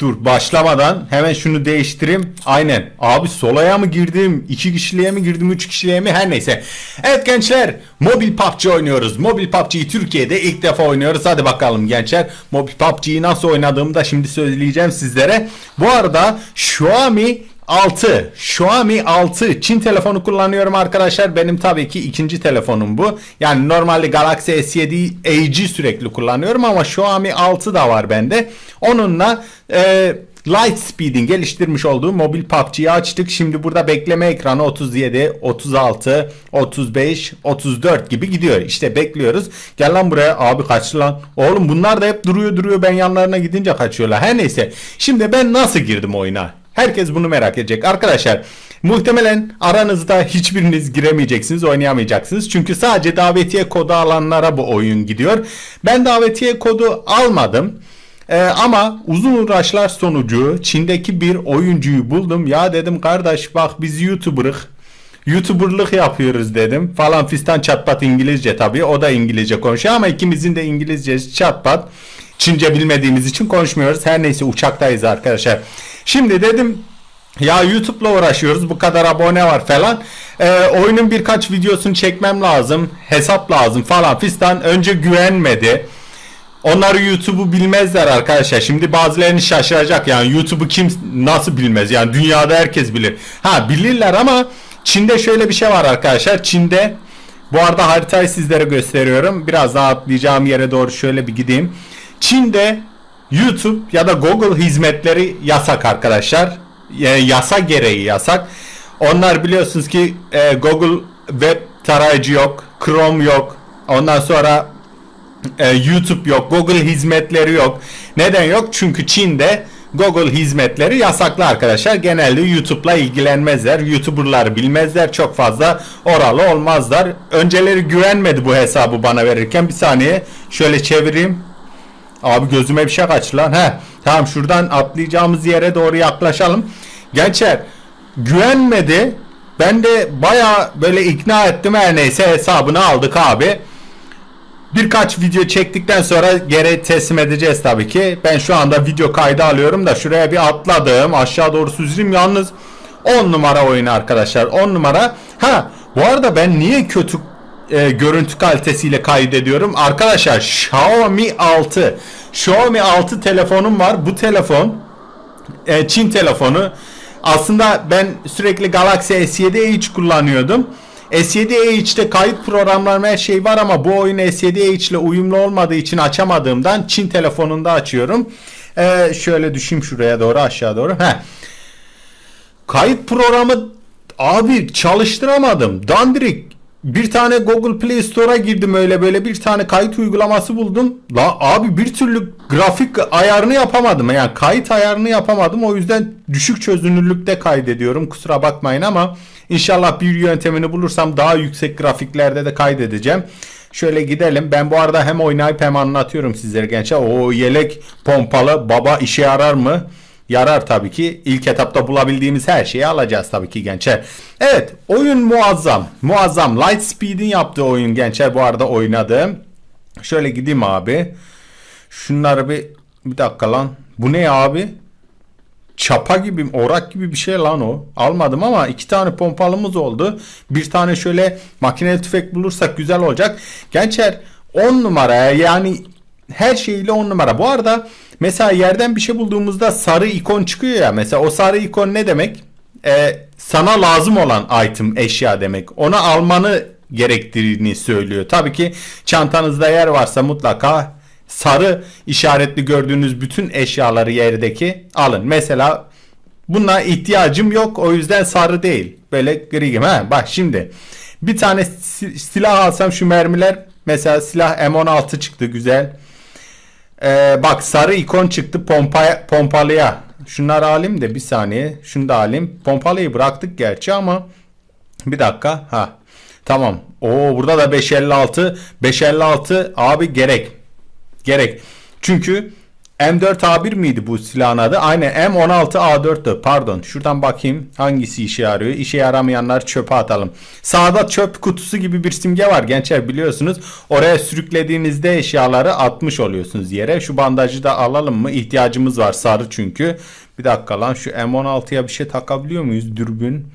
Dur başlamadan hemen şunu değiştireyim. Aynen. Abi solaya mı girdim? 2 kişiliğe mi girdim? 3 kişiliğe mi? Her neyse. Evet gençler. Mobil PUBG oynuyoruz. Mobil PUBG'yi Türkiye'de ilk defa oynuyoruz. Hadi bakalım gençler. Mobil PUBG'yi nasıl oynadığımı da şimdi söyleyeceğim sizlere. Bu arada Xiaomi 6 Çin telefonu kullanıyorum arkadaşlar. Benim tabii ki ikinci telefonum bu. Yani normalde Galaxy S7 Edge'i sürekli kullanıyorum ama Xiaomi 6 da var bende. Onunla Lightspeed'in geliştirmiş olduğu mobil PUBG'yi açtık. Şimdi burada bekleme ekranı 37, 36, 35, 34 gibi gidiyor. İşte bekliyoruz. Gel lan buraya. Abi kaçtı lan. Oğlum bunlar da hep duruyor. Ben yanlarına gidince kaçıyorlar. Her neyse. Şimdi ben nasıl girdim oyuna? Herkes bunu merak edecek. Arkadaşlar muhtemelen aranızda hiçbiriniz giremeyeceksiniz, oynayamayacaksınız. Çünkü sadece davetiye kodu alanlara bu oyun gidiyor. Ben davetiye kodu almadım. Ama uzun uğraşlar sonucu Çin'deki bir oyuncuyu buldum. Ya dedim kardeş bak biz YouTuber'lık yapıyoruz dedim. Falan fistan çatpat İngilizce tabii. O da İngilizce konuşuyor ama ikimizin de İngilizcesi çatpat. Çince bilmediğimiz için konuşmuyoruz. Her neyse uçaktayız arkadaşlar. Şimdi dedim ya YouTube'la uğraşıyoruz, bu kadar abone var falan. Oyunun birkaç videosunu çekmem lazım. Hesap lazım falan fistan. Önce güvenmedi. Onlar YouTube'u bilmezler arkadaşlar. Şimdi bazılarını şaşıracak. Yani YouTube'u kim nasıl bilmez? Yani dünyada herkes bilir. Ha bilirler ama Çin'de şöyle bir şey var arkadaşlar. Çin'de bu arada haritayı sizlere gösteriyorum. Biraz daha atlayacağım yere doğru şöyle bir gideyim. Çin'de YouTube ya da Google hizmetleri yasak arkadaşlar. Yani yasa gereği yasak. Onlar biliyorsunuz ki Google web tarayıcı yok. Chrome yok. Ondan sonra YouTube yok. Google hizmetleri yok. Neden yok? Çünkü Çin'de Google hizmetleri yasaklı arkadaşlar. Genelde YouTube'la ilgilenmezler. YouTuber'ları bilmezler. Çok fazla oralı olmazlar. Önceleri güvenmedi bu hesabı bana verirken. Bir saniye şöyle çevireyim. Abi gözüme bir şey kaçtı lan. Heh, tamam şuradan atlayacağımız yere doğru yaklaşalım. Gençler güvenmedi. Ben de baya böyle ikna ettim, her neyse hesabını aldık abi. Birkaç video çektikten sonra geri teslim edeceğiz tabii ki. Ben şu anda video kaydı alıyorum da şuraya bir atladım. Aşağı doğru süzüleyim. Yalnız 10 numara oyunu arkadaşlar. 10 numara. Ha bu arada ben niye kötü görüntü kalitesiyle kaydediyorum arkadaşlar? Xiaomi 6 telefonum var. Bu telefon Çin telefonu. Aslında ben sürekli Galaxy S7 Edge kullanıyordum. S7 Edge'de kayıt programları her şey var ama bu oyun S7 Edge ile uyumlu olmadığı için açamadığımdan Çin telefonunda açıyorum. Şöyle düşeyim şuraya doğru, aşağı doğru. Heh. Kayıt programı abi çalıştıramadım. Dandirik. Bir tane Google Play Store'a girdim, öyle böyle bir tane kayıt uygulaması buldum. La abi bir türlü grafik ayarını yapamadım. Yani kayıt ayarını yapamadım. O yüzden düşük çözünürlükte kaydediyorum. Kusura bakmayın ama inşallah bir yöntemini bulursam daha yüksek grafiklerde de kaydedeceğim. Şöyle gidelim. Ben bu arada hem oynayıp hem anlatıyorum sizlere gençler. O yelek pompalı baba işe yarar mı? Yarar tabii ki. İlk etapta bulabildiğimiz her şeyi alacağız tabii ki gençler. Evet oyun muazzam. Muazzam. Lightspeed'in yaptığı oyun gençler. Bu arada oynadım. Şöyle gideyim abi. Şunları bir dakika lan. Bu ne abi? Çapa gibi, orak gibi bir şey lan o. Almadım ama 2 tane pompalımız oldu. Bir tane şöyle makineli tüfek bulursak güzel olacak. Gençler 10 numara yani her şeyle 10 numara. Bu arada mesela yerden bir şey bulduğumuzda sarı ikon çıkıyor ya. Mesela o sarı ikon ne demek? Sana lazım olan item, eşya demek. Onu almanı gerektiğini söylüyor. Tabii ki çantanızda yer varsa mutlaka sarı işaretli gördüğünüz bütün eşyaları yerdeki alın. Mesela buna ihtiyacım yok. O yüzden sarı değil. Böyle gri gibi. Ha, bak şimdi bir tane silah alsam şu mermiler. Mesela silah M16 çıktı. Güzel. Bak sarı ikon çıktı pompalıya. Şunları alayım da bir saniye. Şunu da alayım. Pompalıyı bıraktık gerçi ama bir dakika. Ha. Tamam. Oo burada da 556. 556 abi gerek. Çünkü M4A1 miydi bu silahın adı? Aynen, M16A4'tü. Pardon. Şuradan bakayım hangisi işe yarıyor. İşe yaramayanlar çöpe atalım. Sağda çöp kutusu gibi bir simge var gençler, biliyorsunuz. Oraya sürüklediğinizde eşyaları atmış oluyorsunuz yere. Şu bandajı da alalım mı? İhtiyacımız var, sarı çünkü. Bir dakika lan, şu M16'ya bir şey takabiliyor muyuz? Dürbün.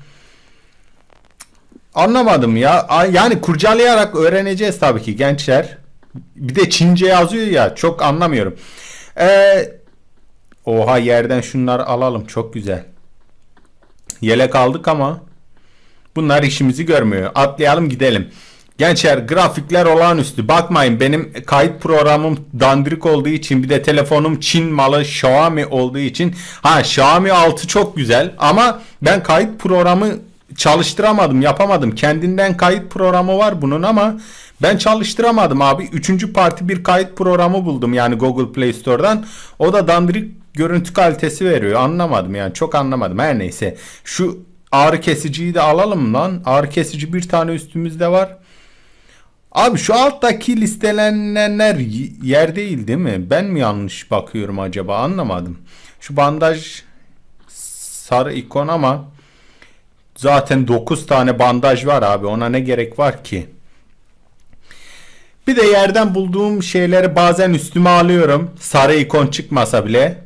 Anlamadım ya. Yani kurcalayarak öğreneceğiz tabii ki gençler. Bir de Çince yazıyor ya, çok anlamıyorum. Oha, yerden şunları alalım, çok güzel. Yelek aldık ama bunlar işimizi görmüyor. Atlayalım gidelim. Gençler, grafikler olağanüstü. Bakmayın, benim kayıt programım dandirik olduğu için, bir de telefonum Çin malı Xiaomi olduğu için. Ha, Xiaomi 6 çok güzel ama ben kayıt programı çalıştıramadım, yapamadım. Kendinden kayıt programı var bunun ama ben çalıştıramadım abi. 3. parti bir kayıt programı buldum yani Google Play Store'dan. O da dandirik görüntü kalitesi veriyor. Anlamadım yani, çok anlamadım. Her neyse, şu ağrı kesiciyi de alalım lan. Ağrı kesici bir tane üstümüzde var. Abi şu alttaki listelenenler yer değil değil mi? Ben mi yanlış bakıyorum acaba, anlamadım. Şu bandaj sarı ikon ama zaten 9 tane bandaj var abi, ona ne gerek var ki? Bir de yerden bulduğum şeyleri bazen üstüme alıyorum. Sarı ikon çıkmasa bile.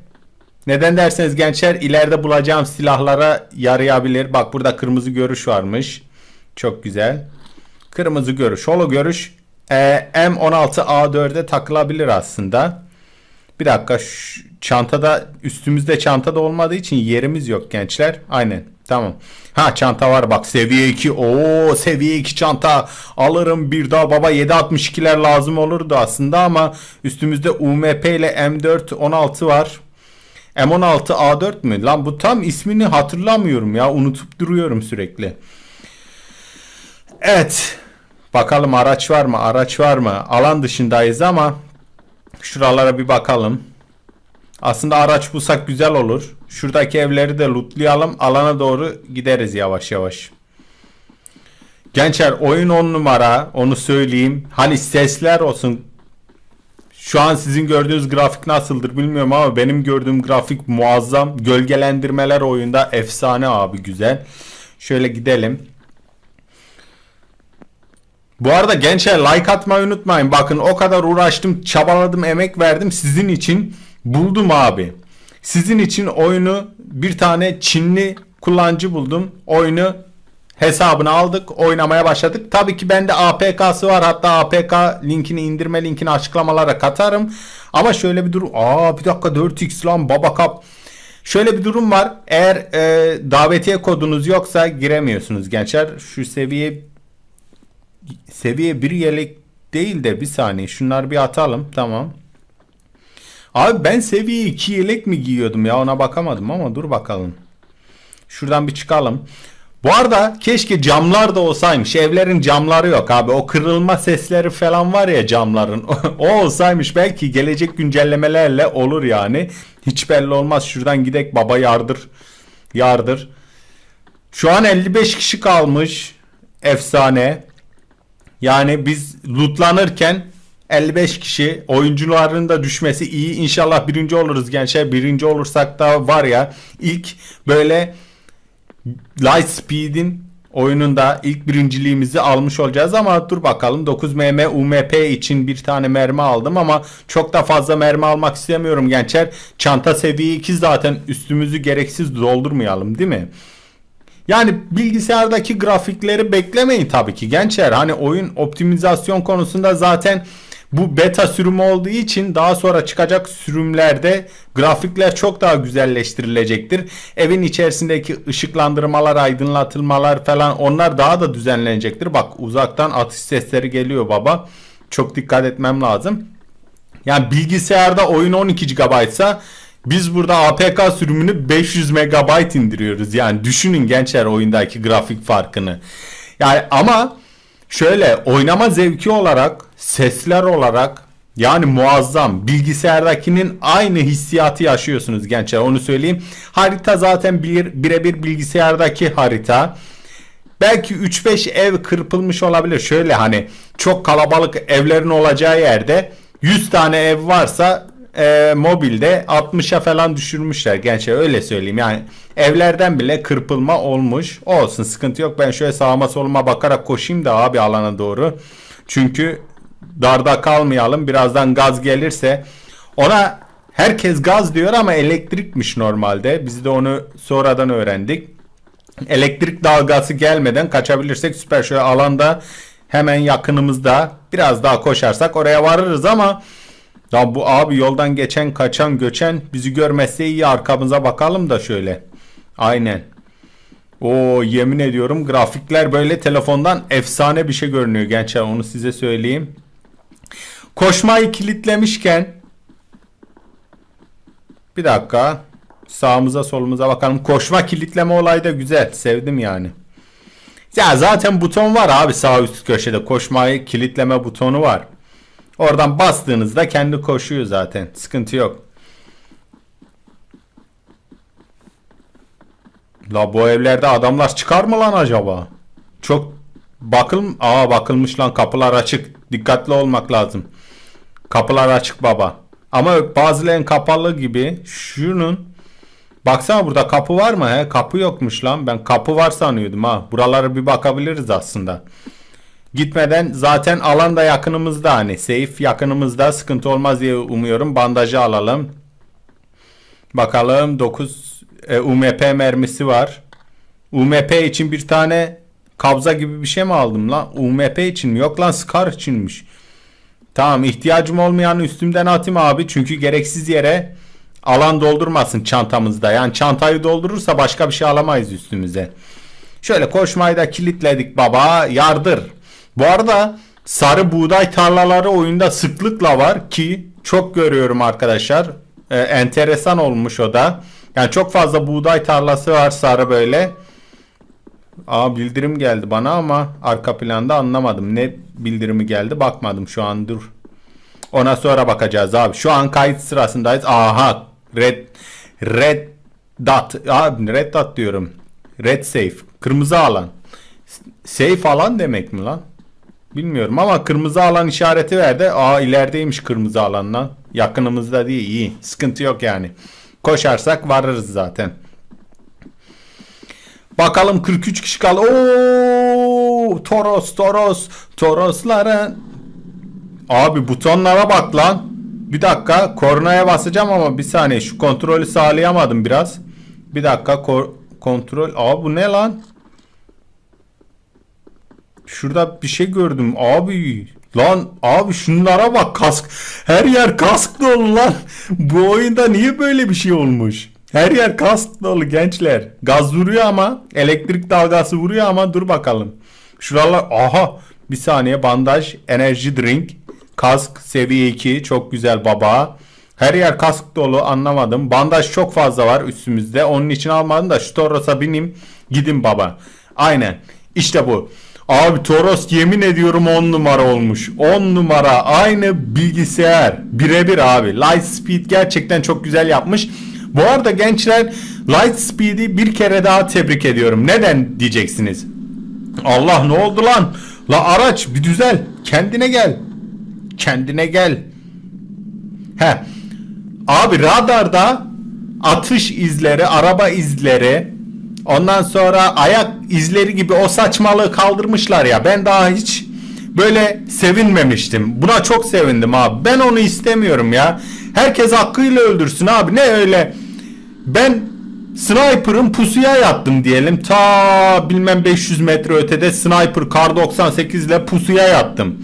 Neden derseniz gençler, ileride bulacağım silahlara yarayabilir. Bak burada kırmızı görüş varmış. Çok güzel. Kırmızı görüş, holo görüş. M16A4'e takılabilir aslında. Bir dakika, şu çantada, üstümüzde çantada olmadığı için yerimiz yok gençler. Aynen, tamam. Ha, çanta var bak, seviye 2. Oo, seviye 2 çanta alırım bir daha baba. 7.62'ler lazım olurdu aslında ama üstümüzde UMP ile M4A16 var. M16A4 mü? Lan bu tam ismini hatırlamıyorum ya, unutup duruyorum sürekli. Evet. Bakalım araç var mı? Araç var mı? Alan dışındayız ama şuralara bir bakalım. Aslında araç bulsak güzel olur. Şuradaki evleri de lootlayalım. Alana doğru gideriz yavaş yavaş. Gençler, oyun 10 numara. Onu söyleyeyim. Hani sesler olsun. Şu an sizin gördüğünüz grafik nasıldır bilmiyorum ama benim gördüğüm grafik muazzam. Gölgelendirmeler oyunda efsane abi, güzel. Şöyle gidelim. Bu arada gençler, like atmayı unutmayın. Bakın, o kadar uğraştım, çabaladım, emek verdim. Sizin için buldum abi. Sizin için oyunu, bir tane Çinli kullanıcı buldum. Oyunu hesabına aldık. Oynamaya başladık. Tabii ki bende APK'sı var. Hatta APK linkini, indirme linkini açıklamalara katarım. Ama şöyle bir durum. Aa, bir dakika, 4x lan baba kap. Şöyle bir durum var. Eğer davetiye kodunuz yoksa giremiyorsunuz gençler. Şu seviye 1 yelek değil de, bir saniye. Şunları bir atalım. Tamam. Abi ben seviye 2 yelek mi giyiyordum ya, ona bakamadım ama dur bakalım. Şuradan bir çıkalım. Bu arada keşke camlar da olsaymış. Evlerin camları yok abi. O kırılma sesleri falan var ya camların. O olsaymış, belki gelecek güncellemelerle olur yani. Hiç belli olmaz. Şuradan gidek baba, yardır. Yardır. Şu an 55 kişi kalmış. Efsane. Yani biz lootlanırken 55 kişi, oyuncuların da düşmesi iyi. İnşallah birinci oluruz gençler. Birinci olursak da var ya, ilk böyle Lightspeed'in oyununda ilk birinciliğimizi almış olacağız ama dur bakalım. 9mm UMP için bir tane mermi aldım ama çok da fazla mermi almak istemiyorum gençler. Çanta seviye 2 zaten, üstümüzü gereksiz doldurmayalım değil mi? Yani bilgisayardaki grafikleri beklemeyin tabii ki gençler. Hani oyun optimizasyon konusunda zaten bu beta sürümü olduğu için daha sonra çıkacak sürümlerde grafikler çok daha güzelleştirilecektir. Evin içerisindeki ışıklandırmalar, aydınlatılmalar falan, onlar daha da düzenlenecektir. Bak, uzaktan atış sesleri geliyor baba. Çok dikkat etmem lazım. Yani bilgisayarda oyun 12 GB ise biz burada APK sürümünü 500 MB indiriyoruz. Yani düşünün gençler oyundaki grafik farkını. Yani ama şöyle, oynama zevki olarak, sesler olarak yani muazzam. Bilgisayardakinin aynı hissiyatı yaşıyorsunuz gençler, onu söyleyeyim. Harita zaten birebir bilgisayardaki harita. Belki 3-5 ev kırpılmış olabilir. Şöyle hani çok kalabalık evlerin olacağı yerde 100 tane ev varsa mobilde 60'a falan düşürmüşler. Gerçi öyle söyleyeyim yani, evlerden bile kırpılma olmuş. Olsun, sıkıntı yok. Ben şöyle sağıma soluma bakarak koşayım da abi alana doğru. Çünkü darda kalmayalım. Birazdan gaz gelirse, ona herkes gaz diyor ama elektrikmiş normalde. Biz de onu sonradan öğrendik. Elektrik dalgası gelmeden kaçabilirsek süper. Şöyle alanda hemen yakınımızda, biraz daha koşarsak oraya varırız ama ya bu abi yoldan geçen, kaçan, göçen bizi görmezse iyi, arkamıza bakalım da şöyle. Aynen. Oo, yemin ediyorum grafikler böyle telefondan efsane bir şey görünüyor gençler, onu size söyleyeyim. Koşmayı kilitlemişken bir dakika sağımıza solumuza bakalım. Koşma kilitleme olayı da güzel, sevdim yani. Ya zaten buton var abi, sağ üst köşede koşmayı kilitleme butonu var. Oradan bastığınızda kendi koşuyor zaten. Sıkıntı yok. La bu evlerde adamlar çıkar mı lan acaba? Çok bakılmış lan, kapılar açık. Dikkatli olmak lazım. Kapılar açık baba. Ama bazıların kapalı gibi. Şunun baksana, burada kapı var mı? He? Kapı yokmuş lan. Ben kapı var sanıyordum ha. Buralara bir bakabiliriz aslında. Gitmeden zaten alan da yakınımızda, hani safe yakınımızda, sıkıntı olmaz diye umuyorum. Bandajı alalım. Bakalım 9 UMP mermisi var. UMP için bir tane kabza gibi bir şey mi aldım lan? UMP için mi? Yok lan, Scar içinmiş. Tamam, ihtiyacım olmayanı üstümden atayım abi. Çünkü gereksiz yere alan doldurmasın çantamızda. Yani çantayı doldurursa başka bir şey alamayız üstümüze. Şöyle koşmayı da kilitledik baba. Yardır. Bu arada sarı buğday tarlaları oyunda sıklıkla var ki çok görüyorum arkadaşlar. Enteresan olmuş o da. Yani çok fazla buğday tarlası var sarı böyle. Aa, bildirim geldi bana ama arka planda anlamadım. Ne bildirimi geldi bakmadım şu an, dur. Ona sonra bakacağız abi. Şu an kayıt sırasındayız. Aha, red dot. Abi red dot diyorum. Red safe. Kırmızı alan. Safe alan demek mi lan? Bilmiyorum ama kırmızı alan işareti verdi. Aa, ilerideymiş kırmızı alandan. Yakınımızda değil, iyi. Sıkıntı yok yani. Koşarsak varırız zaten. Bakalım 43 kişi kaldı. Ooo, Toroslara. Abi butonlara bak lan. Bir dakika, kornaya basacağım ama bir saniye, şu kontrolü sağlayamadım biraz. Bir dakika kontrol. Aa, bu ne lan? Şurada bir şey gördüm abi. Lan abi şunlara bak, kask. Her yer kask dolu lan. Bu oyunda niye böyle bir şey olmuş? Her yer kask dolu gençler. Gaz vuruyor ama, elektrik dalgası vuruyor ama, dur bakalım. Şuralar, aha bir saniye, bandaj, enerji drink, kask seviye 2 çok güzel baba. Her yer kask dolu, anlamadım. Bandaj çok fazla var üstümüzde. Onun için almadım da şu Toros'a bineyim gidin baba. Aynen işte bu. Abi Toros yemin ediyorum 10 numara olmuş. 10 numara, aynı bilgisayar. Birebir abi. Lightspeed gerçekten çok güzel yapmış. Bu arada gençler, Lightspeed'i bir kere daha tebrik ediyorum. Neden diyeceksiniz? Allah, ne oldu lan? La araç bir düzel. Kendine gel. Kendine gel. He. Abi radarda atış izleri, araba izleri, ondan sonra ayak izleri gibi o saçmalığı kaldırmışlar ya. Ben daha hiç böyle sevinmemiştim. Buna çok sevindim abi. Ben onu istemiyorum ya. Herkes hakkıyla öldürsün abi. Ne öyle, ben sniper'ın pusuya yattım diyelim. Ta bilmem 500 metre ötede sniper Kar 98 ile pusuya yattım.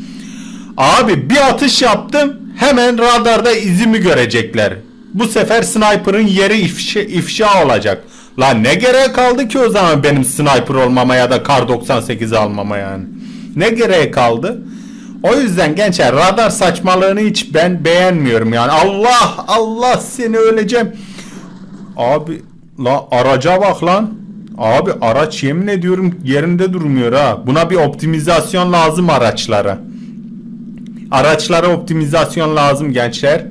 Abi bir atış yaptım, hemen radarda izimi görecekler. Bu sefer sniper'ın yeri ifşa olacak. Lan ne gereği kaldı ki o zaman benim sniper olmama ya da Kar 98 almama yani. Ne gereği kaldı? O yüzden gençler, radar saçmalığını hiç ben beğenmiyorum yani. Allah Allah, seni öleceğim. Abi la araca bak lan. Abi araç yemin ediyorum yerinde durmuyor ha. Buna bir optimizasyon lazım araçlara. Araçlara optimizasyon lazım gençler.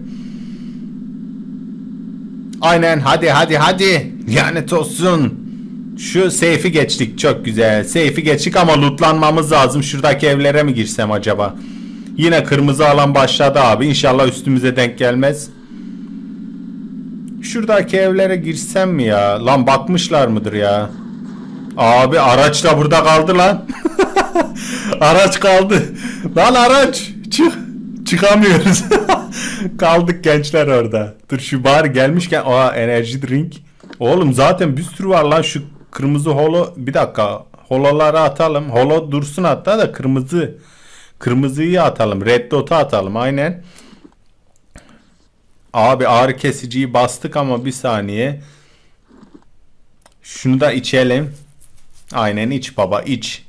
Aynen, hadi hadi hadi. Lanet olsun. Şu seyfi geçtik, çok güzel. Seyfi geçtik ama lootlanmamız lazım. Şuradaki evlere mi girsem acaba? Yine kırmızı alan başladı abi. İnşallah üstümüze denk gelmez. Şuradaki evlere girsem mi ya? Lan bakmışlar mıdır ya? Abi araç da burada kaldı lan. Araç kaldı. Lan araç. Çıkamıyoruz. Kaldık gençler orada. Dur şu bar gelmişken. Aa enerji drink. Oğlum zaten bir sürü var lan şu kırmızı holo. Bir dakika. Holoları atalım. Holo dursun hatta da kırmızı. Kırmızıyı atalım. Red dot'u atalım. Aynen. Abi ağrı kesiciyi bastık ama bir saniye. Şunu da içelim. Aynen iç baba iç.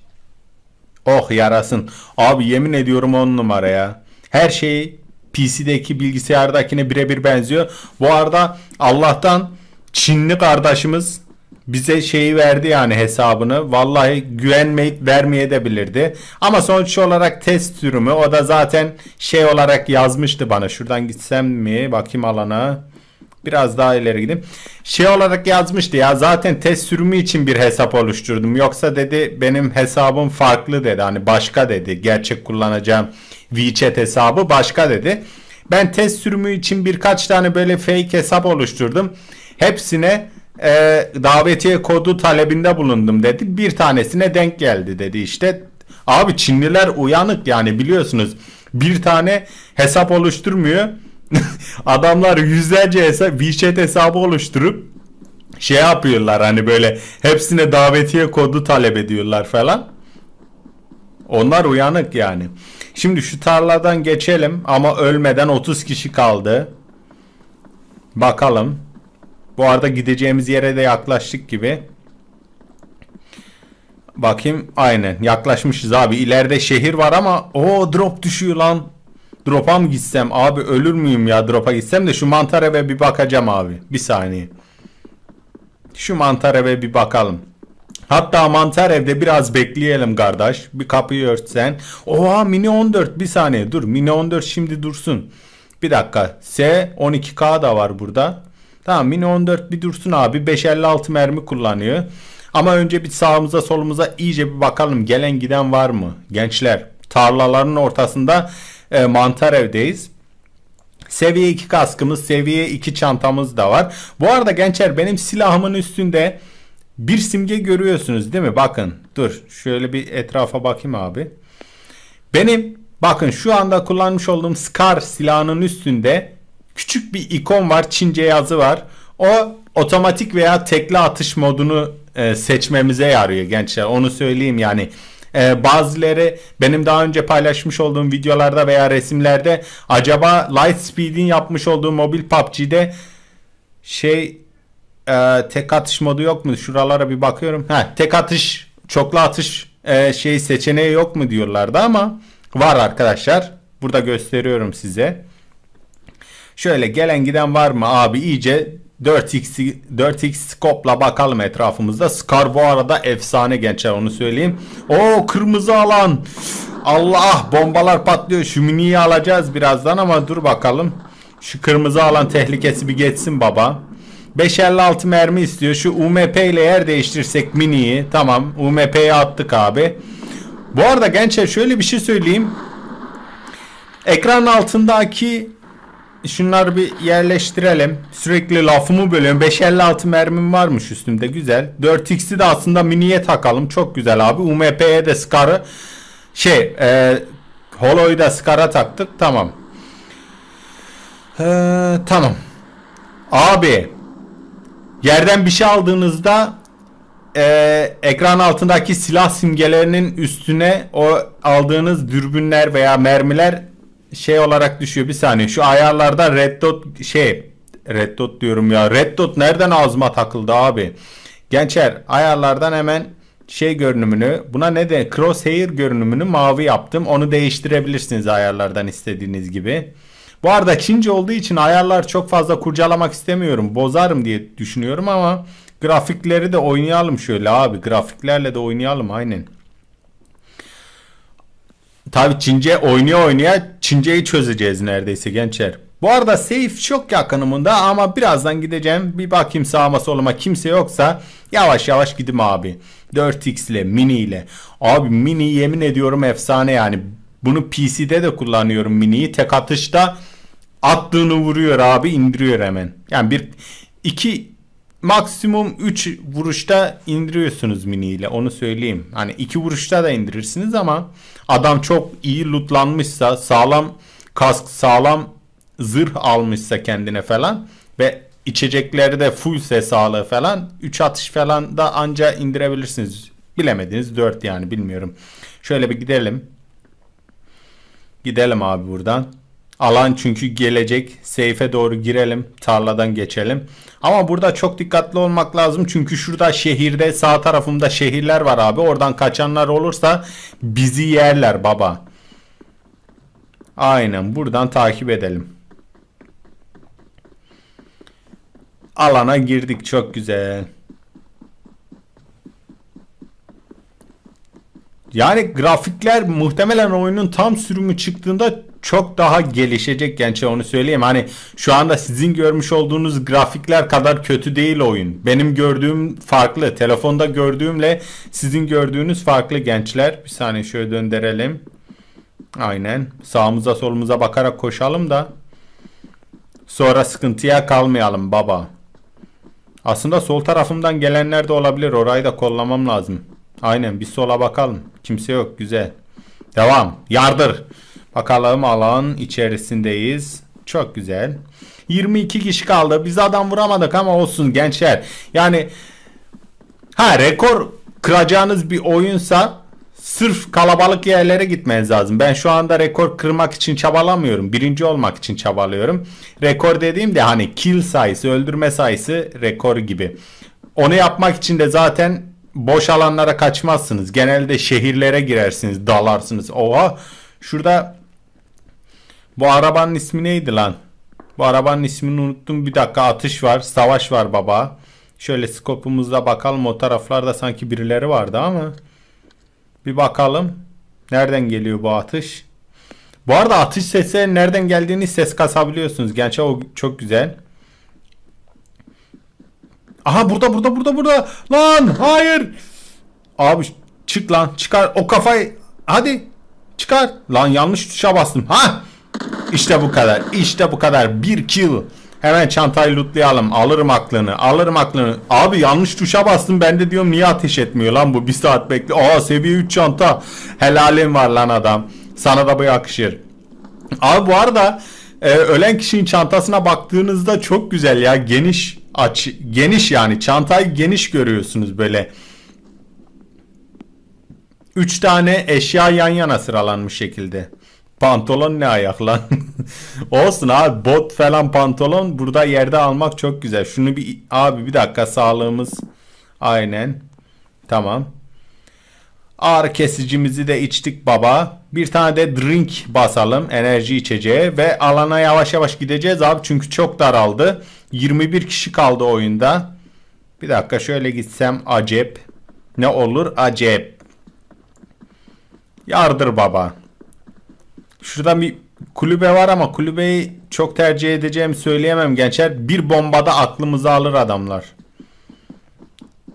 Oh yarasın. Abi yemin ediyorum 10 numara ya. Her şey PC'deki bilgisayardakine birebir benziyor. Bu arada Allah'tan Çinli kardeşimiz bize şeyi verdi yani hesabını. Vallahi güvenmeyip vermeye de bilirdi. Ama sonuç olarak test sürümü. O da zaten şey olarak yazmıştı bana. Şuradan gitsem mi? Bakayım alana. Biraz daha ileri gideyim. Şey olarak yazmıştı ya, zaten test sürümü için bir hesap oluşturdum. Yoksa dedi benim hesabım farklı dedi. Hani başka dedi. Gerçek kullanacağım WeChat hesabı başka dedi. Ben test sürümü için birkaç tane böyle fake hesap oluşturdum. Hepsine davetiye kodu talebinde bulundum dedi. Bir tanesine denk geldi dedi işte. Abi Çinliler uyanık yani, biliyorsunuz. Bir tane hesap oluşturmuyor. Adamlar yüzlerce WeChat hesabı oluşturup şey yapıyorlar hani, böyle hepsine davetiye kodu talep ediyorlar falan. Onlar uyanık yani. Şimdi şu tarladan geçelim ama ölmeden 30 kişi kaldı. Bakalım. Bu arada gideceğimiz yere de yaklaştık gibi. Bakayım, aynen yaklaşmışız abi. İleride şehir var ama o drop düşüyor lan. Drop'a mı gitsem abi, ölür müyüm ya drop'a gitsem de? Şu mantar eve bir bakacağım abi. Bir saniye. Şu mantar eve bir bakalım. Hatta mantar evde biraz bekleyelim kardeş. Bir kapıyı örtsen. Oha mini 14 bir saniye dur. Mini 14 şimdi dursun. Bir dakika. S12K da var burada. Tamam mini 14 bir dursun abi. 5.56 mermi kullanıyor. Ama önce bir sağımıza solumuza iyice bir bakalım. Gelen giden var mı? Gençler tarlaların ortasında mantar evdeyiz. Seviye 2 kaskımız, seviye 2 çantamız da var. Bu arada gençler benim silahımın üstünde bir simge görüyorsunuz değil mi? Bakın dur şöyle bir etrafa bakayım abi. Benim bakın şu anda kullanmış olduğum Scar silahının üstünde küçük bir ikon var. Çince yazı var. O otomatik veya tekli atış modunu seçmemize yarıyor gençler. Onu söyleyeyim yani. Bazıları benim daha önce paylaşmış olduğum videolarda veya resimlerde acaba Lightspeed'in yapmış olduğu mobil PUBG'de tek atış modu yok mu? Şuralara bir bakıyorum. Ha, tek atış, çoklu atış seçeneği yok mu diyorlardı ama var arkadaşlar. Burada gösteriyorum size. Şöyle gelen giden var mı abi? İyice 4x scope'la bakalım etrafımızda. Scar bu arada efsane gençler, onu söyleyeyim. Oo kırmızı alan. Allah bombalar patlıyor. Şu miniyi alacağız birazdan ama dur bakalım. Şu kırmızı alan tehlikesi bir geçsin baba. 5.56 mermi istiyor. Şu UMP ile yer değiştirsek miniyi. Tamam UMP'ye attık abi. Bu arada gençler şöyle bir şey söyleyeyim. Ekranın altındaki şunları bir yerleştirelim. Sürekli lafımı bölüyorum. 5.56 mermim varmış üstümde. Güzel. 4x'i de aslında miniye takalım. Çok güzel abi. UMP'ye de Scar'ı Holo'yu da Scar'a taktık. Tamam. Tamam. Abi yerden bir şey aldığınızda ekran altındaki silah simgelerinin üstüne o aldığınız dürbünler veya mermiler olarak düşüyor. Bir saniye şu ayarlarda red dot nereden ağzıma takıldı abi. Gençler ayarlardan hemen görünümünü, buna ne de crosshair görünümünü mavi yaptım. Onu değiştirebilirsiniz ayarlardan istediğiniz gibi. Bu arada Çince olduğu için ayarlar çok fazla kurcalamak istemiyorum, bozarım diye düşünüyorum ama grafikleri de oynayalım şöyle abi, grafiklerle de oynayalım aynen. Tabii Çince oynaya oynaya Çince'yi çözeceğiz neredeyse gençler. Bu arada safe çok yakınımda ama birazdan gideceğim. Bir bakayım sağıma soluma, kimse yoksa yavaş yavaş gidim abi. 4x ile mini ile. Abi mini yemin ediyorum efsane yani. Bunu PC'de de kullanıyorum miniyi. Tek atışta attığını vuruyor abi, indiriyor hemen. Yani bir 2 maksimum 3 vuruşta indiriyorsunuz mini ile, onu söyleyeyim. Hani 2 vuruşta da indirirsiniz ama adam çok iyi lootlanmışsa, sağlam kask, sağlam zırh almışsa kendine falan ve içecekleri de full ses ağlı falan, 3 atış falan da anca indirebilirsiniz. Bilemediniz 4 yani, bilmiyorum. Şöyle bir gidelim. Gidelim abi buradan. Alan çünkü gelecek. Seyfe doğru girelim. Tarladan geçelim. Ama burada çok dikkatli olmak lazım. Çünkü şurada şehirde, sağ tarafımda şehirler var abi. Oradan kaçanlar olursa bizi yerler baba. Aynen, buradan takip edelim. Alana girdik, çok güzel. Yani grafikler muhtemelen oyunun tam sürümü çıktığında çok daha gelişecek gençler, onu söyleyeyim. Hani şu anda sizin görmüş olduğunuz grafikler kadar kötü değil oyun. Benim gördüğüm farklı. Telefonda gördüğümle sizin gördüğünüz farklı gençler. Bir saniye şöyle döndürelim. Aynen. Sağımıza solumuza bakarak koşalım da sonra sıkıntıya kalmayalım baba. Aslında sol tarafımdan gelenler de olabilir. Orayı da kollamam lazım. Aynen, bir sola bakalım. Kimse yok, güzel. Devam. Yardır. Bakalım, alan içerisindeyiz. Çok güzel. 22 kişi kaldı. Biz adam vuramadık ama olsun gençler. Yani rekor kıracağınız bir oyunsa sırf kalabalık yerlere gitmeniz lazım. Ben şu anda rekor kırmak için çabalamıyorum. Birinci olmak için çabalıyorum. Rekor dediğimde hani kill sayısı, öldürme sayısı rekor gibi. Onu yapmak için de zaten boş alanlara kaçmazsınız. Genelde şehirlere girersiniz, dalarsınız. Oha! Şurada bu arabanın ismi neydi lan? Bu arabanın ismini unuttum. Bir dakika, atış var, savaş var baba. Şöyle skopumuzla bakalım. O taraflarda sanki birileri vardı ama bir bakalım. Nereden geliyor bu atış? Bu arada atış sesi nereden geldiğini ses kasabiliyorsunuz. Gerçi o çok güzel. Aha, burada. Lan hayır. Abi çık lan, çıkar o kafayı. Hadi çıkar. Lan yanlış tuşa bastım. Ha! İşte bu kadar. İşte bu kadar. Bir kill. Hemen çantayı lootlayalım. Alırım aklını. Alırım aklını. Abi yanlış tuşa bastım. Ben de diyorum niye ateş etmiyor lan bu. Bir saat bekle. Aa, seviye 3 çanta. Helalim var lan adam. Sana da bu yakışır. Abi bu arada ölen kişinin çantasına baktığınızda çok güzel ya. Geniş açı, geniş yani. Çantayı geniş görüyorsunuz böyle. 3 tane eşya yan yana sıralanmış şekilde. Pantolon ne ayak lan? Olsun abi, bot falan pantolon burada yerde almak çok güzel. Şunu bir abi, bir dakika, sağlığımız aynen. Tamam. Ağrı kesicimizi de içtik baba. Bir tane de drink basalım, enerji içeceği, ve alana yavaş yavaş gideceğiz abi çünkü çok daraldı. 21 kişi kaldı oyunda. Bir dakika şöyle gitsem acep. Ne olur acep? Yardır baba. Şurada bir kulübe var ama kulübeyi çok tercih edeceğimi söyleyemem gençler. Bir bombada aklımızı alır adamlar.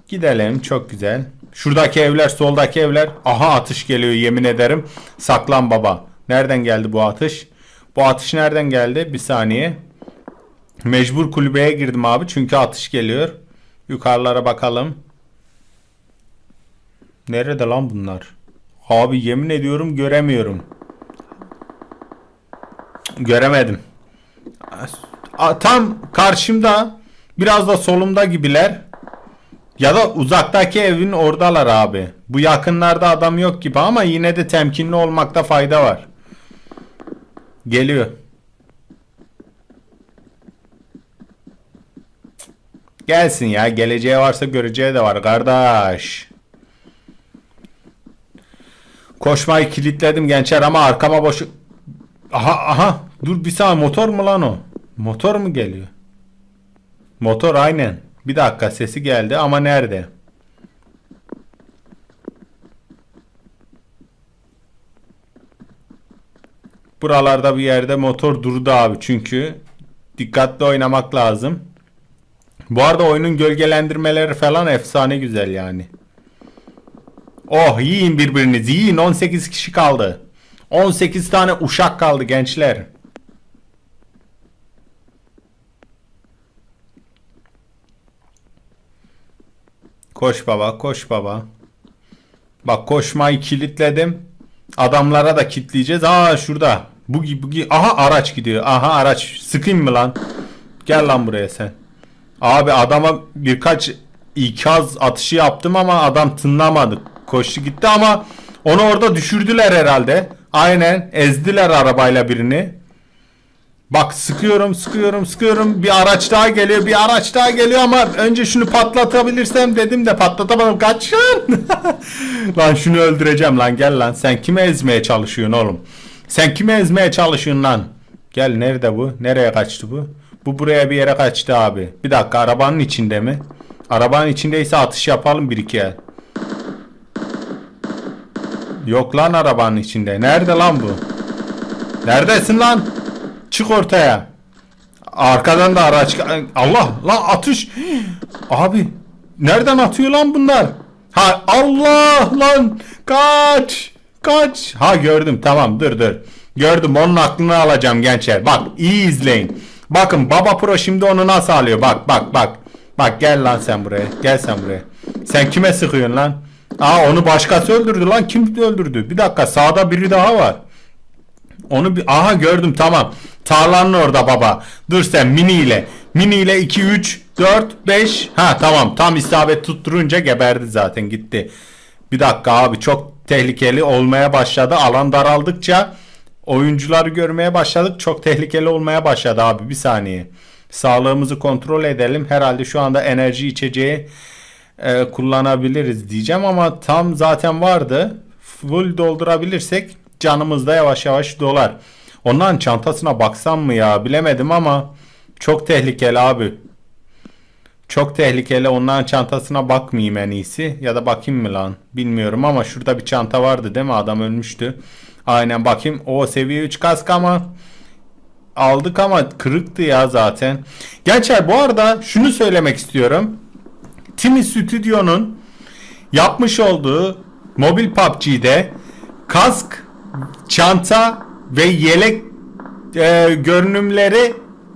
Gidelim, çok güzel. Şuradaki evler, soldaki evler. Aha, atış geliyor yemin ederim. Saklan baba. Nereden geldi bu atış? Bu atış nereden geldi? Bir saniye. Mecbur kulübeye girdim abi çünkü atış geliyor. Yukarılara bakalım. Nerede lan bunlar? Abi yemin ediyorum göremiyorum. Göremedim. Tam karşımda, biraz da solumda gibiler. Ya da uzaktaki evin oradalar abi. Bu yakınlarda adam yok gibi ama yine de temkinli olmakta fayda var. Geliyor. Gelsin ya, geleceği varsa göreceği de var kardeş. Koşmayı kilitledim gençler ama arkama boşu. Aha dur bir saniye, motor mu lan o? Motor mu geliyor? Motor aynen. Bir dakika, sesi geldi ama nerede? Buralarda bir yerde motor durdu abi çünkü dikkatli oynamak lazım. Bu arada oyunun gölgelendirmeleri falan efsane güzel yani. Oh, yiyin birbirinizi, yiyin. 18 kişi kaldı. 18 tane uşak kaldı gençler. Koş baba, koş baba. Bak koşmayı kilitledim. Adamlara da kilitleyeceğiz. Aa şurada. Bugi bugi. Aha araç gidiyor. Aha araç. Sıkayım mı lan? Gel lan buraya sen. Abi adama birkaç ikaz atışı yaptım ama adam tınlamadı. Koştu gitti ama onu orada düşürdüler herhalde. Aynen ezdiler arabayla birini. Bak sıkıyorum sıkıyorum sıkıyorum. Bir araç daha geliyor, bir araç daha geliyor ama önce şunu patlatabilirsem dedim de patlatamadım. Kaçın. Lan şunu öldüreceğim lan, gel lan. Sen kime ezmeye çalışıyorsun oğlum? Sen kime ezmeye çalışıyorsun lan? Gel, nerede bu? Nereye kaçtı bu? Bu buraya bir yere kaçtı abi. Bir dakika, arabanın içinde mi? Arabanın içindeyse atış yapalım bir ikiye. Yok lan arabanın içinde. Nerede lan bu? Neredesin lan? Çık ortaya. Arkadan da araç. Allah lan atış. Abi nereden atıyor lan bunlar? Ha Allah lan. Kaç. Kaç. Ha gördüm, tamam dur dur. Gördüm, onun aklını alacağım gençler. Bak iyi izleyin. Bakın Baba Pro şimdi onu nasıl alıyor. Bak bak bak. Bak gel lan sen buraya. Gel sen buraya. Sen kime sıkıyorsun lan? Aa onu başkası öldürdü lan. Kim öldürdü? Bir dakika, sağda biri daha var. Onu bir... Aha gördüm, tamam. Tarlanın orada baba. Dur sen mini ile. Mini ile 2, 3, 4, 5. Ha tamam, tam isabet tutturunca geberdi zaten, gitti. Bir dakika abi, çok tehlikeli olmaya başladı. Alan daraldıkça oyuncuları görmeye başladık. Çok tehlikeli olmaya başladı abi. Bir saniye. Sağlığımızı kontrol edelim. Herhalde şu anda enerji içeceği kullanabiliriz diyeceğim ama tam zaten vardı. Full doldurabilirsek canımız da yavaş yavaş dolar. Ondan çantasına baksam mı ya, bilemedim ama çok tehlikeli abi. Çok tehlikeli, ondan çantasına bakmayayım en iyisi. Ya da bakayım mı lan, bilmiyorum ama şurada bir çanta vardı değil mi, adam ölmüştü. Aynen bakayım. O seviye 3 kask ama aldık ama kırıktı ya zaten. Gerçi bu arada şunu söylemek istiyorum. Timi Studio'nun yapmış olduğu mobil PUBG'de kask, çanta ve yelek görünümleri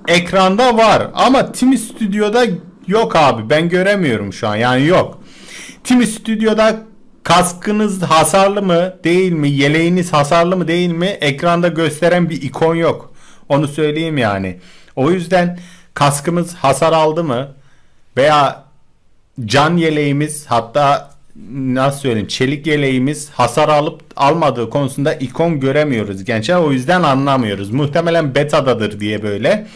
ekranda var ama Timi Studio'da yok abi, ben göremiyorum şu an, yani yok. Timi Studio'da kaskınız hasarlı mı değil mi, yeleğiniz hasarlı mı değil mi ekranda gösteren bir ikon yok, onu söyleyeyim yani. O yüzden kaskımız hasar aldı mı veya can yeleğimiz, hatta nasıl söyleyeyim, çelik yeleğimiz hasar alıp almadığı konusunda ikon göremiyoruz gençler. O yüzden anlamıyoruz. Muhtemelen beta'dadır diye böyle.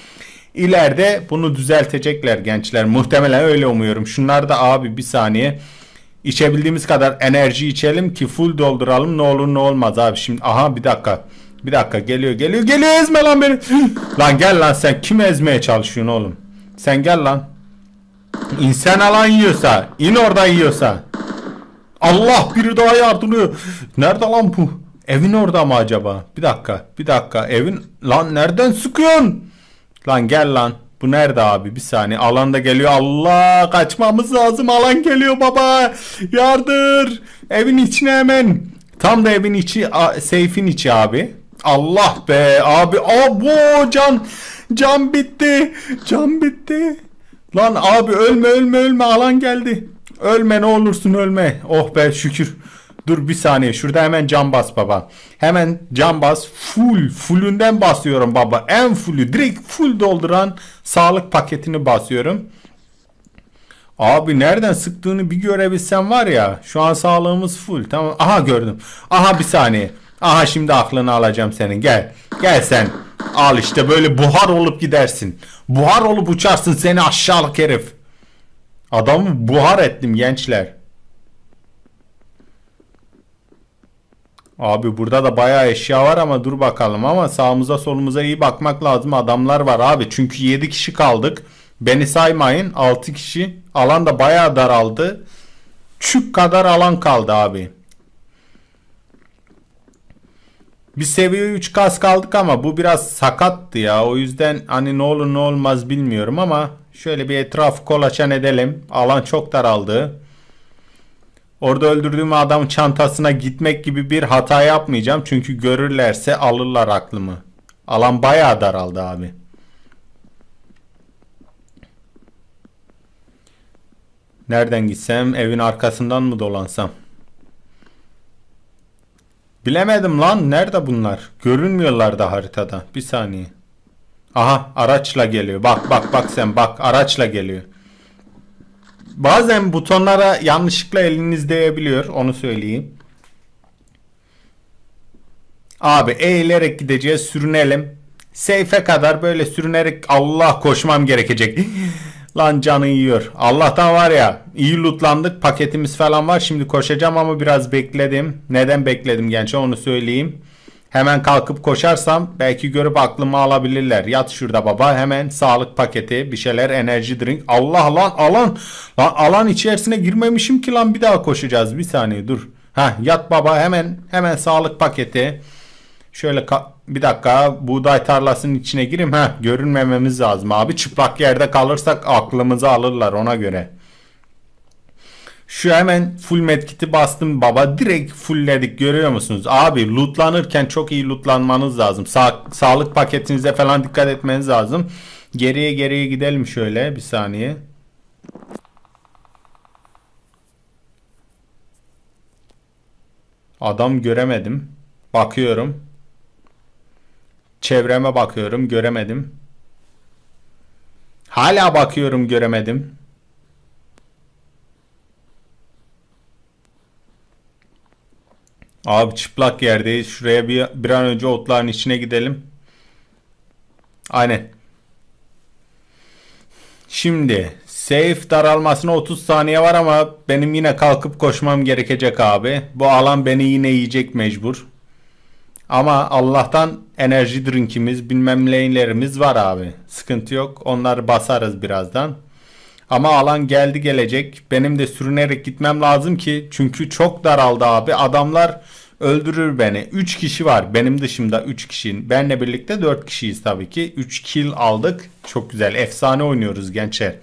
İleride bunu düzeltecekler gençler. Muhtemelen öyle umuyorum. Şunlar da abi bir saniye. İçebildiğimiz kadar enerji içelim ki full dolduralım. Ne olur ne olmaz abi. Şimdi aha bir dakika. Bir dakika, geliyor geliyor geliyor, ezme lan beni. Lan gel lan, sen kimi ezmeye çalışıyorsun oğlum? Sen gel lan. İnsan alan yiyorsa, in orada yiyorsa. Allah, biri daha yardımlıyor. Nerede lan bu? Evin orada mı acaba? Bir dakika, bir dakika. Evin lan, nereden sıkıyorsun? Lan gel lan. Bu nerede abi? Bir saniye. Alan da geliyor. Allah, kaçmamız lazım. Alan geliyor baba. Yardır. Evin içine hemen. Tam da evin içi, seyfin içi abi. Allah be abi. Abo can bitti. Can bitti. Lan abi ölme ölme ölme, alan geldi. Ölme ne olursun ölme. Oh be şükür. Dur bir saniye, şurada hemen can bas baba. Hemen can bas. Fullünden basıyorum baba. En fullü, direkt full dolduran sağlık paketini basıyorum. Abi nereden sıktığını bir görebilsem var ya. Şu an sağlığımız full, tamam. Aha gördüm. Aha bir saniye. Aha şimdi aklını alacağım senin. Gel. Gel sen. Al işte, böyle buhar olup gidersin. Buhar olup uçarsın seni aşağılık herif. Adamı buhar ettim gençler. Abi burada da bayağı eşya var ama dur bakalım, ama sağımıza solumuza iyi bakmak lazım. Adamlar var abi, çünkü 7 kişi kaldık. Beni saymayın, 6 kişi. Alan da bayağı daraldı. Çük kadar alan kaldı abi. Bir seviye 3 kask aldık ama bu biraz sakattı ya. O yüzden hani ne olur ne olmaz bilmiyorum ama şöyle bir etrafı kolaçan edelim. Alan çok daraldı. Orada öldürdüğüm adamın çantasına gitmek gibi bir hata yapmayacağım. Çünkü görürlerse alırlar aklımı. Alan bayağı daraldı abi. Nereden gitsem, evin arkasından mı dolansam? Bilemedim lan, nerede bunlar? Görünmüyorlar da haritada. Bir saniye. Aha, araçla geliyor. Bak bak bak, sen bak, araçla geliyor. Bazen butonlara yanlışlıkla eliniz değebiliyor, onu söyleyeyim. Abi eğilerek gideceğiz, sürünelim. Seyfe kadar böyle sürünerek, Allah, koşmam gerekecek. Lan canı yiyor. Allah'tan var ya, iyi lootlandık, paketimiz falan var. Şimdi koşacağım ama biraz bekledim. Neden bekledim gençler, onu söyleyeyim. Hemen kalkıp koşarsam belki görüp aklımı alabilirler. Yat şurada baba. Hemen sağlık paketi, bir şeyler, enerji drink. Allah lan, alan. Lan alan içerisine girmemişim ki lan, bir daha koşacağız. Bir saniye dur. Ha, yat baba, hemen sağlık paketi. Şöyle bir dakika, buğday tarlasının içine gireyim. Ha, görünmememiz lazım abi. Çıplak yerde kalırsak aklımızı alırlar, ona göre. Şu hemen full medkit'i bastım baba, direkt fullledik, görüyor musunuz? Abi lootlanırken çok iyi lootlanmanız lazım. Sağlık paketinize falan dikkat etmeniz lazım. Geriye gidelim şöyle bir saniye. Adam göremedim. Bakıyorum. Çevreme bakıyorum, göremedim. Hala bakıyorum, göremedim. Abi çıplak yerdeyiz. Şuraya bir an önce otların içine gidelim. Aynen. Şimdi safe daralmasına 30 saniye var ama benim yine kalkıp koşmam gerekecek abi. Bu alan beni yine yiyecek mecbur. Ama Allah'tan enerji drinkimiz, bilmem neylerimiz var abi. Sıkıntı yok. Onları basarız birazdan. Ama alan geldi gelecek. Benim de sürünerek gitmem lazım ki. Çünkü çok daraldı abi. Adamlar öldürür beni. 3 kişi var. Benim dışımda 3 kişi. Benle birlikte 4 kişiyiz tabii ki. 3 kill aldık. Çok güzel. Efsane oynuyoruz gençler.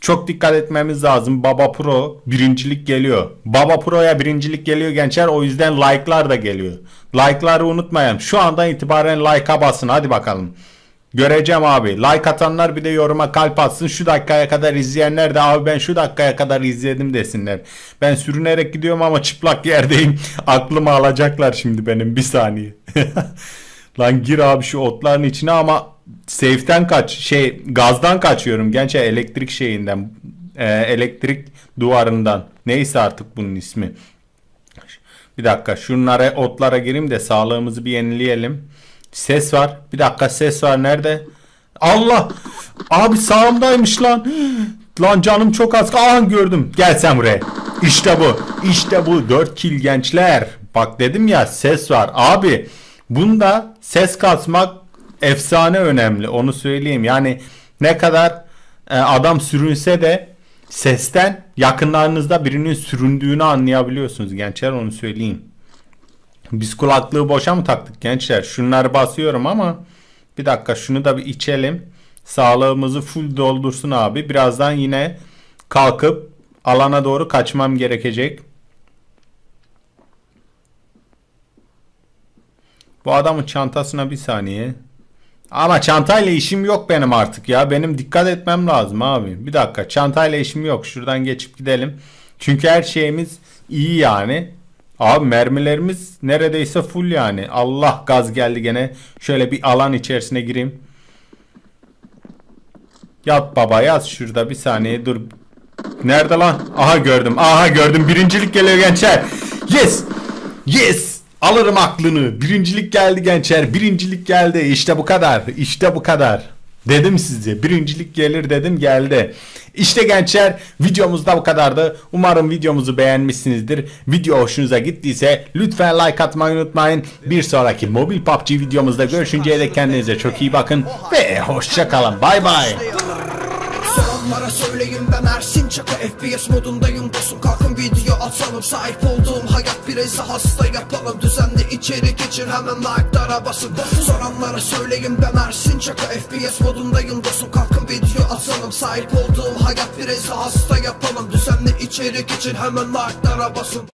Çok dikkat etmemiz lazım. Baba Pro birincilik geliyor. Baba Pro'ya birincilik geliyor gençler. O yüzden like'lar da geliyor. Like'ları unutmayalım. Şu andan itibaren like'a basın. Hadi bakalım. Göreceğim abi. Like atanlar bir de yoruma kalp atsın. Şu dakikaya kadar izleyenler de abi ben şu dakikaya kadar izledim desinler. Ben sürünerek gidiyorum ama çıplak yerdeyim. Aklımı alacaklar şimdi benim. Bir saniye. Lan gir abi şu otların içine ama safe'den kaç. Gazdan kaçıyorum. Genç elektrik şeyinden. Elektrik duvarından. Neyse artık bunun ismi. Bir dakika. Şunlara, otlara gireyim de sağlığımızı bir yenileyelim. Ses var. Bir dakika, ses var. Nerede? Allah! Abi sağımdaymış lan. Lan canım çok az. Aha, gördüm. Gel sen buraya. İşte bu. İşte bu. 4 kill gençler. Bak dedim ya, ses var. Abi bunda ses kasmak efsane önemli. Onu söyleyeyim. Yani ne kadar adam sürünse de sesten yakınlarınızda birinin süründüğünü anlayabiliyorsunuz gençler. Onu söyleyeyim. Biz kulaklığı boşa mı taktık gençler? Şunları basıyorum ama bir dakika, şunu da bir içelim. Sağlığımızı full doldursun abi. Birazdan yine kalkıp alana doğru kaçmam gerekecek. Bu adamın çantasına bir saniye. Ama çantayla işim yok benim artık ya. Benim dikkat etmem lazım abi. Bir dakika, çantayla işim yok. Şuradan geçip gidelim. Çünkü her şeyimiz iyi yani. Abi mermilerimiz neredeyse full yani. Allah, gaz geldi gene. Şöyle bir alan içerisine gireyim. Yat baba, yat şurada bir saniye dur. Nerede lan? Aha gördüm. Aha gördüm. Birincilik geliyor gençler. Yes. Yes. Alırım aklını. Birincilik geldi gençler. Birincilik geldi. İşte bu kadar. İşte bu kadar. Dedim size, birincilik gelir dedim, geldi. İşte gençler, videomuz da bu kadardı. Umarım videomuzu beğenmişsinizdir. Video hoşunuza gittiyse lütfen like atmayı unutmayın. Bir sonraki mobil PUBG videomuzda görüşünceye dek kendinize çok iyi bakın ve hoşça kalın. Bay bay. Selamlara söyleyin, ben Ersin Çakı, FPS modundayım dostum. Kalkın video atalım, sahip olduğum hayat bireysi hasta yapalım. Düzenli içerik için hemen like'lara basın. Soranlara söyleyin, ben Ersin Çakı, FPS modundayım dostum. Kalkın video atalım, sahip olduğum hayat bireysi hasta yapalım. Düzenli içerik için hemen like'lara basın.